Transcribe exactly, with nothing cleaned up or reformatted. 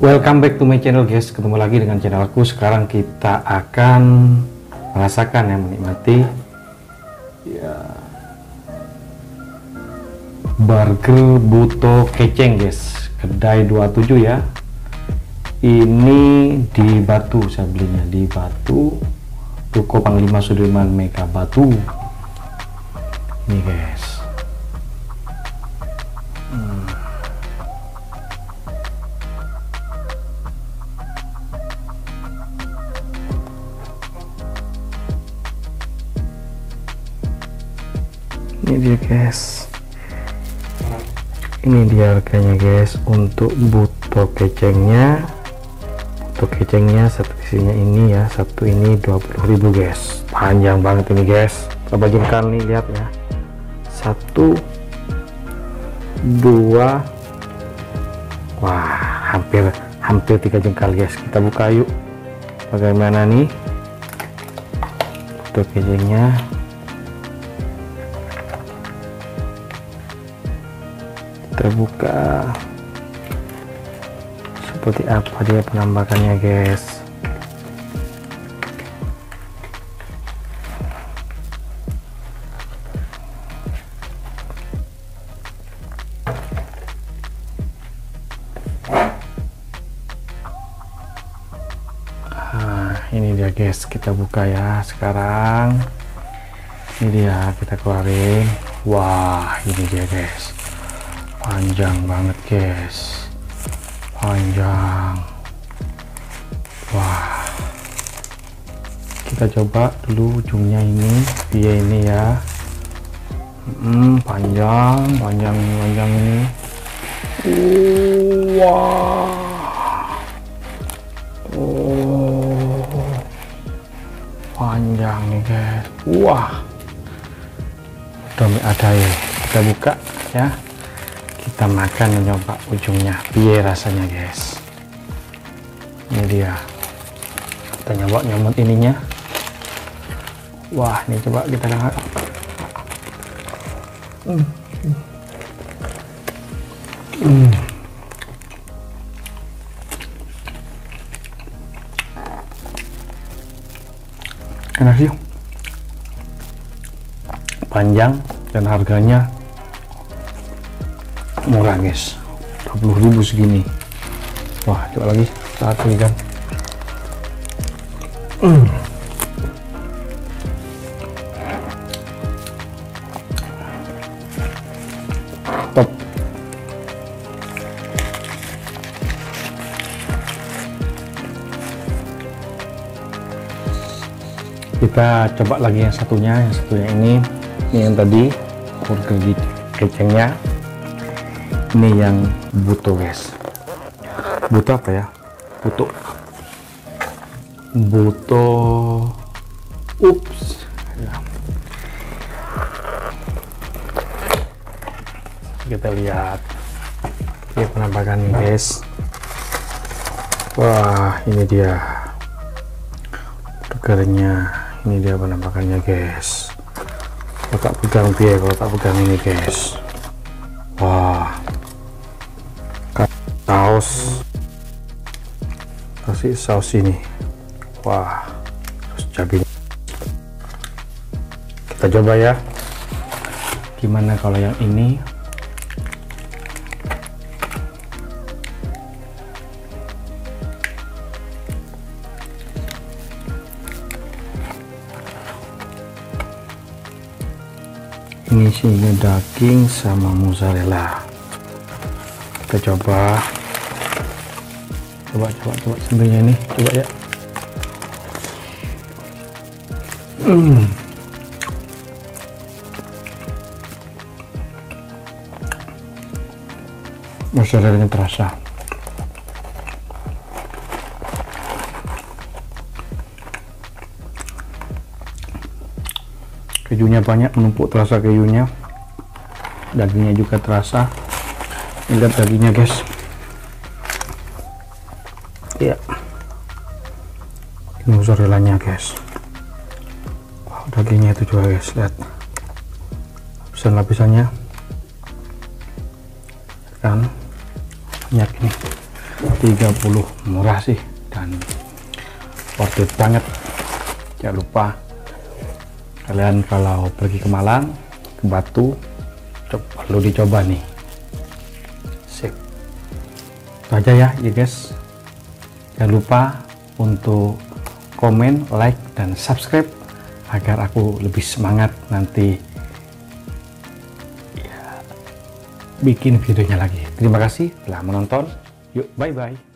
Welcome back to my channel guys, ketemu lagi dengan channelku. Sekarang kita akan merasakan ya, menikmati ya, burger buto keceng guys, kedai dua puluh tujuh ya. Ini di Batu, saya belinya di Batu, Toko Panglima Sudirman, Mega Batu. Ini guys, hmm. ini dia guys, ini dia harganya guys. Untuk buto kecengnya, buto kecengnya satu isinya ini ya, satu ini dua puluh ribu guys. Panjang banget ini guys, kita bagikan nih, lihat ya, satu dua, wah hampir hampir tiga jengkal guys. Kita buka yuk, bagaimana nih buto kecengnya. Terbuka seperti apa dia penampakannya guys. Nah, ini dia guys, kita buka ya sekarang. Ini dia, kita keluarin. Wah, ini dia guys, panjang banget guys, panjang. Wah, kita coba dulu ujungnya ini dia ini ya. hmm, panjang panjang panjang ini. Wah, oh panjang nih guys. Wah, udah ada ya, kita buka ya, kita makan, mencoba ujungnya piye rasanya guys. Ini dia, kita nyoba nyomot ininya. Wah, ini coba kita lihat. hmm. Hmm. Enak sih, panjang dan harganya murah guys, dua puluh ribu segini. Wah, coba lagi saat ini kan. mm. Top. Kita coba lagi yang satunya, yang satunya ini, ini yang tadi burger kecengnya. Ini yang buto guys, buto apa ya, buto buto ups ya. Kita lihat ya penampakannya guys. Wah, ini dia burgernya, ini dia penampakannya guys. Kalau tak pegang dia, kalau tak pegang ini guys. Wah, saus, kasih saus ini. Wah, terus cabenya. Kita coba ya, gimana kalau yang ini. Ini isinya daging sama mozzarella. Kita coba coba coba coba sendirinya ini, coba ya. hmm. Mozzarella-nya terasa. Kejunya banyak menumpuk, terasa kejunya. Dagingnya juga terasa. Lihat dagingnya guys. Ya, ini mozzarella-nya guys. Wow, dagingnya itu juga guys, lihat lapisan-lapisannya kan banyak ini. tiga puluh murah sih dan worth it banget. Jangan lupa kalian kalau pergi ke Malang, ke Batu, perlu dicoba nih. Sip, itu aja ya ya guys. Jangan lupa untuk komen, like, dan subscribe agar aku lebih semangat nanti ya, bikin videonya lagi. Terima kasih telah menonton. Yuk, bye-bye.